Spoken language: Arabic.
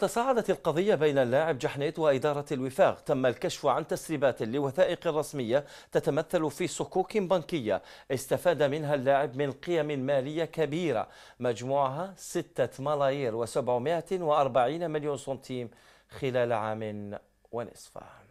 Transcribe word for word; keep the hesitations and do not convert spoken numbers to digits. تصاعدت القضية بين اللاعب جحنيط وإدارة الوفاق. تم الكشف عن تسريبات لوثائق رسمية تتمثل في صكوك بنكية استفاد منها اللاعب من قيم مالية كبيرة مجموعها ستة ملايير وسبعمائة وأربعين مليون سنتيم خلال عام ونصف.